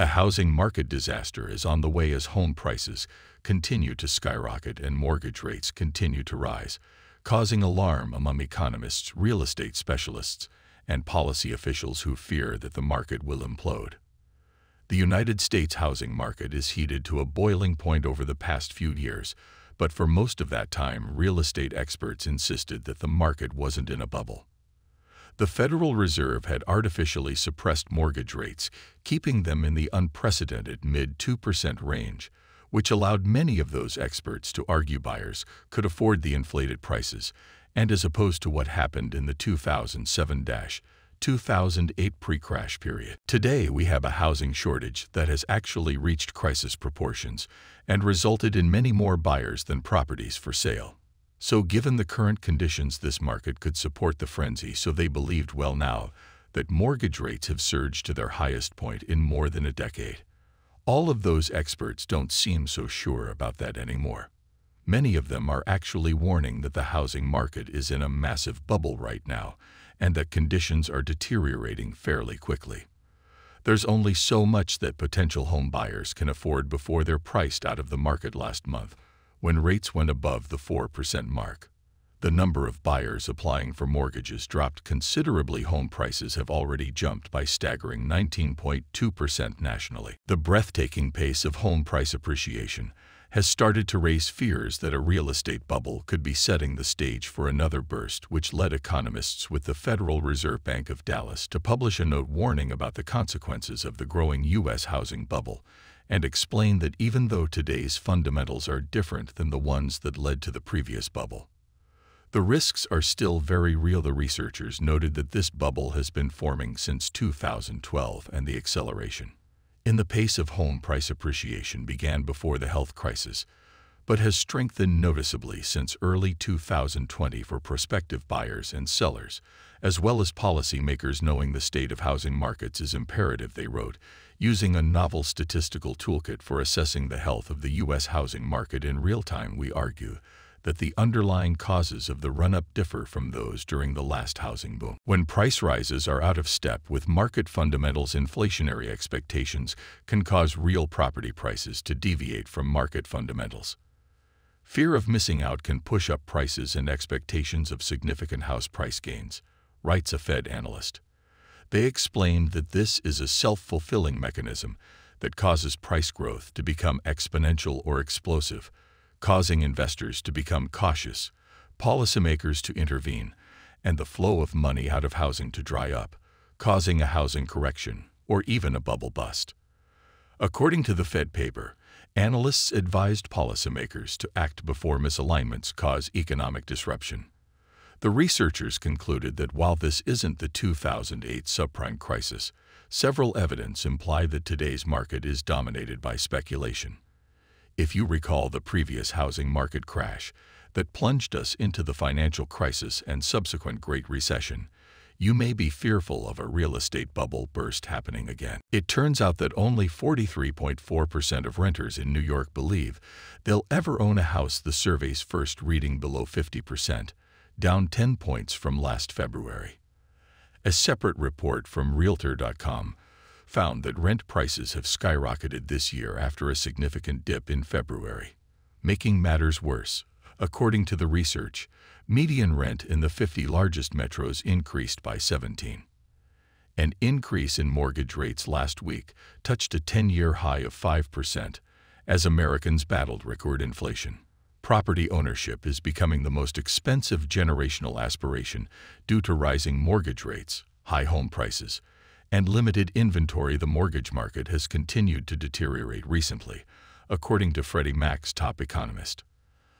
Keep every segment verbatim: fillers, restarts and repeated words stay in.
A housing market disaster is on the way as home prices continue to skyrocket and mortgage rates continue to rise, causing alarm among economists, real estate specialists, and policy officials who fear that the market will implode. The United States housing market is heated to a boiling point over the past few years, but for most of that time, real estate experts insisted that the market wasn't in a bubble. The Federal Reserve had artificially suppressed mortgage rates, keeping them in the unprecedented mid two percent range, which allowed many of those experts to argue buyers could afford the inflated prices, and as opposed to what happened in the two thousand seven to two thousand eight pre-crash period. Today, we have a housing shortage that has actually reached crisis proportions and resulted in many more buyers than properties for sale. So given the current conditions, this market could support the frenzy, so they believed well now that mortgage rates have surged to their highest point in more than a decade. All of those experts don't seem so sure about that anymore. Many of them are actually warning that the housing market is in a massive bubble right now and that conditions are deteriorating fairly quickly. There's only so much that potential home buyers can afford before they're priced out of the market last month, when rates went above the four percent mark. The number of buyers applying for mortgages dropped considerably. Home prices have already jumped by staggering nineteen point two percent nationally. The breathtaking pace of home price appreciation has started to raise fears that a real estate bubble could be setting the stage for another burst, which led economists with the Federal Reserve Bank of Dallas to publish a note warning about the consequences of the growing U S housing bubble, and explain that even though today's fundamentals are different than the ones that led to the previous bubble, the risks are still very real. The researchers noted that this bubble has been forming since two thousand twelve, and the acceleration in the pace of home price appreciation began before the health crisis, but has strengthened noticeably since early two thousand twenty for prospective buyers and sellers, as well as policymakers. Knowing the state of housing markets is imperative, they wrote, using a novel statistical toolkit for assessing the health of the U S housing market in real time. We argue that the underlying causes of the run-up differ from those during the last housing boom. When price rises are out of step with market fundamentals, inflationary expectations can cause real property prices to deviate from market fundamentals. Fear of missing out can push up prices and expectations of significant house price gains, writes a Fed analyst. They explained that this is a self-fulfilling mechanism that causes price growth to become exponential or explosive, causing investors to become cautious, policymakers to intervene, and the flow of money out of housing to dry up, causing a housing correction or even a bubble bust. According to the Fed paper, analysts advised policymakers to act before misalignments cause economic disruption. The researchers concluded that while this isn't the two thousand eight subprime crisis, several evidence imply that today's market is dominated by speculation. If you recall the previous housing market crash that plunged us into the financial crisis and subsequent Great Recession, you may be fearful of a real estate bubble burst happening again. It turns out that only forty-three point four percent of renters in New York believe they'll ever own a house, the survey's first reading below fifty percent, down ten points from last February. A separate report from Realtor dot com found that rent prices have skyrocketed this year after a significant dip in February, making matters worse. According to the research, median rent in the fifty largest metros increased by seventeen percent. An increase in mortgage rates last week touched a ten-year high of five percent as Americans battled record inflation. Property ownership is becoming the most expensive generational aspiration due to rising mortgage rates, high home prices, and limited inventory. The mortgage market has continued to deteriorate recently, according to Freddie Mac's top economist.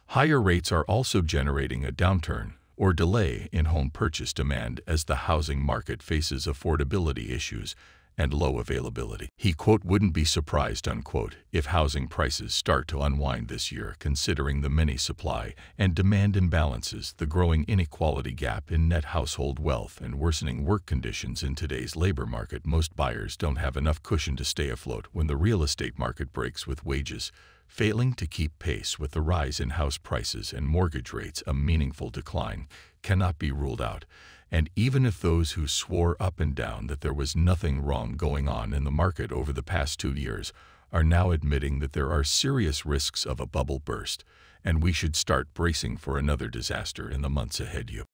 Higher rates are also generating a downturn or delay in home purchase demand as the housing market faces affordability issues and low availability. He, quote, wouldn't be surprised, unquote, if housing prices start to unwind this year, considering the many supply and demand imbalances, the growing inequality gap in net household wealth, and worsening work conditions in today's labor market. Most buyers don't have enough cushion to stay afloat when the real estate market breaks, with wages failing to keep pace with the rise in house prices and mortgage rates. A meaningful decline cannot be ruled out, And even if those who swore up and down that there was nothing wrong going on in the market over the past two years are now admitting that there are serious risks of a bubble burst, and we should start bracing for another disaster in the months ahead. You